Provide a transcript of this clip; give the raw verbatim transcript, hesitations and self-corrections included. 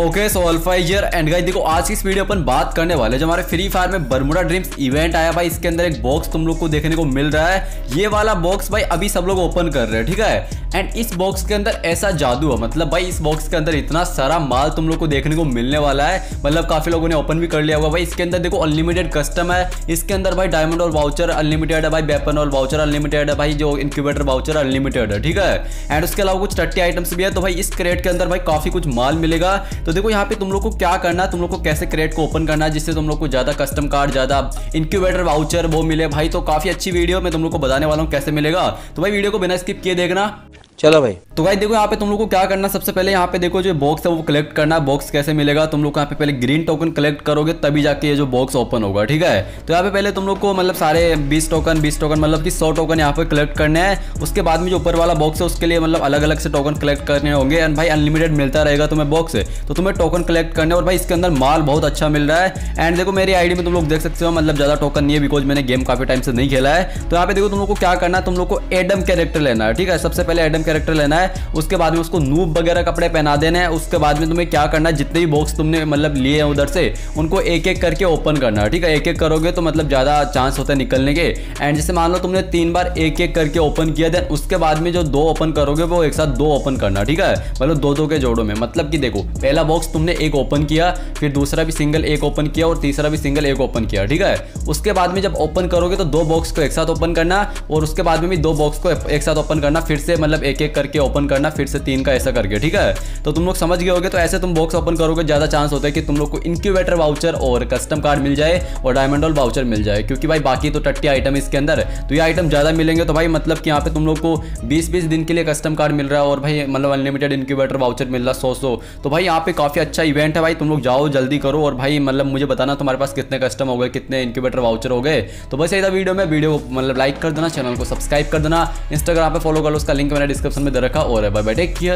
Okay so alpha year and guys देखो आज की इस वीडियो अपन बात करने वाले जो हमारे फ्री फायर में बर्मुडा ड्रीम्स इवेंट आया भाई, इसके अंदर एक बॉक्स तुम लोग को देखने को मिल रहा है। ये वाला बॉक्स भाई अभी सब लोग ओपन कर रहे हैं, ठीक है। एंड इस बॉक्स के अंदर ऐसा जादू है, मतलब भाई इस बॉक्स के अंदर इतना सारा माल तुम लोग को देखने को मिलने वाला है, मतलब काफी लोगों ने ओपन भी कर लिया होगा भाई। इसके अंदर देखो अनलिमिटेड कस्टम है, इसके अंदर भाई डायमंड और वाउचर अनलिमिटेड है भाई, वेपन और वाउचर अनलिमिटेड है भाई, जो इनक्यूबेटर वाउचर अनलिमिटेड है, ठीक है। एंड उसके अलावा कुछ टट्टी आइटम्स भी है। तो भाई इस क्रेट के अंदर भाई काफी कुछ माल मिलेगा। तो देखो यहाँ पे तुम लोग को क्या करना है, तुम लोग को कैसे क्रेट को ओपन करना है जिससे तुम लोग को ज्यादा कस्टम कार्ड, ज्यादा इनक्यूबेटर वाउचर वो मिले भाई। तो काफी अच्छी वीडियो मैं तुम लोग को बताने वाला हूँ कैसे मिलेगा, तो भाई वीडियो को बिना स्किप किए देखना। चलो भाई, तो भाई देखो यहाँ पे तुम लोग को क्या करना, सबसे पहले यहाँ पे देखो जो बॉक्स है वो कलेक्ट करना। बॉक्स कैसे मिलेगा, तुम लोग को यहाँ पे पहले ग्रीन टोकन कलेक्ट करोगे तभी जाके ये जो बॉक्स ओपन होगा, ठीक है। तो यहाँ पे पहले तुम लोग को मतलब सारे बीस टोकन बीस टोकन मतलब कि सौ टोकन यहाँ पे कलेक्ट करने हैं। उसके बाद में जो ऊपर वाला बॉक्स है उसके लिए मतलब अलग अलग से टोकन कलेक्ट करने होंगे। एंड भाई अनलिमिटेड मिलता रहेगा तुम्हें बॉक्स, तो तुम्हें टोकन कलेक्ट करने और भाई इसके अंदर माल बहुत अच्छा मिल रहा है। एंड देखो मेरी आईडी में तुम लोग देख सकते हो, मतलब ज्यादा टोकन नहीं है बिकॉज मैंने गेम काफी टाइम से नहीं खेला है। तो यहाँ पे देखो तुम लोग को क्या करना है, तुम लोग को एडम कैरेक्टर लेना है, ठीक है। सबसे पहले एडम कैरेक्टर लेना है, उसके बाद में उसको नूब वगैरह कपड़े पहना देने हैं। उसके बाद में तुम्हें क्या करना है, जितने भी बॉक्स तुमने मतलब लिए हैं उधर से उनको एक एक करके ओपन करना है, ठीक है। एक एक करोगे तो मतलब ज़्यादा चांस होता है निकलने के। एंड जैसे मान लो तुमने तीन बार एक एक करके ओपन किया, देन उसके बाद में जो दो ओपन करोगे वो एक साथ दो ओपन करना, ठीक है। मतलब दो दो के जोड़ों में, मतलब कि देखो पहला बॉक्स तुमने एक ओपन किया, फिर दूसरा भी सिंगल एक ओपन किया और तीसरा भी सिंगल एक ओपन किया, ठीक है। उसके बाद में जब ओपन करोगे तो दो बॉक्स को एक साथ ओपन करना और उसके बाद में भी दो बॉक्स को एक साथ ओपन करना, फिर से मतलब एक एक करके ओपन करना, फिर से तीन का ऐसा करके, ठीक है। तो तुम लोग समझ गए होगे। तो ऐसे तुम बॉक्स ओपन करोगे ज्यादा चांस होता है कि तुम लोग को इनक्यूबेटर वाउचर और कस्टम कार्ड मिल जाए और डायमंड रोल वाउचर मिल जाए, क्योंकि भाई बाकी तो टट्टी आइटम इसके अंदर, तो ये आइटम ज्यादा मिलेंगे। तो भाई मतलब कि यहाँ पे तुम लोग को बीस बीस दिन के लिए कस्टम कार्ड मिल रहा है और भाई मतलब अनलिमिटेड इनक्यूबेटर वाउचर मिल रहा सौ सौ। तो भाई यहाँ पे काफी अच्छा इवेंट है भाई, तुम लोग जाओ जल्दी करो और भाई मतलब मुझे बताना तुम्हारे पास कितने कस्टम हो गए, कितने इनक्यूबेटर वाउचर हो गए। तो बस ऐसा वीडियो में वीडियो को मतलब लाइक कर देना, चैनल को सब्सक्राइब कर देना, इंस्टाग्राम पर फॉलो कर लो, उसका लिंक मैंने डिस्क्रिप्शन में दे रखा। और बाय बाय, टेक केयर।